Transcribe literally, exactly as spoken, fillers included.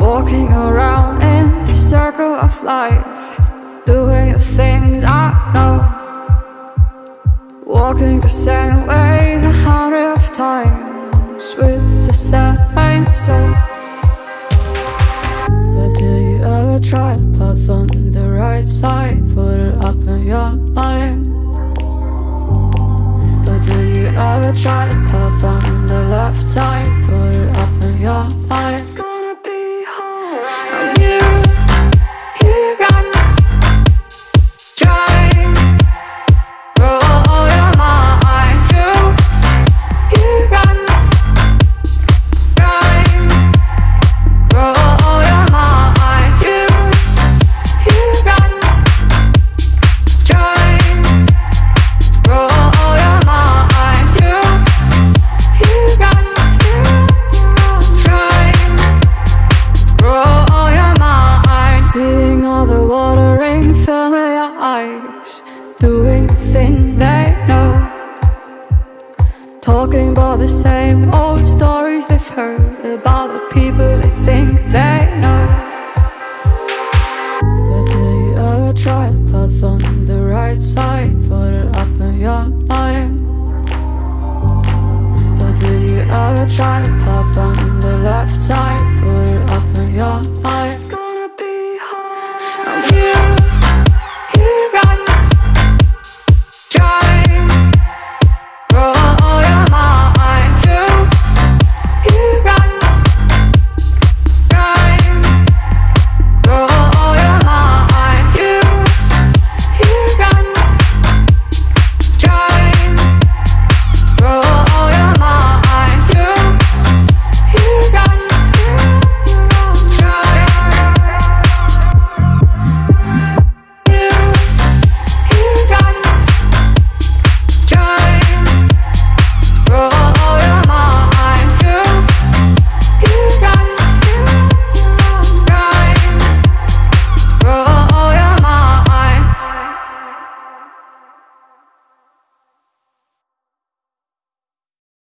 walking around in the circle of life, doing the things I know, walking the same ways a hundred of times with the same soul. But do you ever try a path on the right side, put it up in your mind? But do you ever try a path on the left side, put it up in your mind? Doing things they know, talking about the same old stories they've heard about the people they think they know. But do you ever try a path on the right side, put it up in your mind? But do you ever try a path on the left side, put it up in your mind?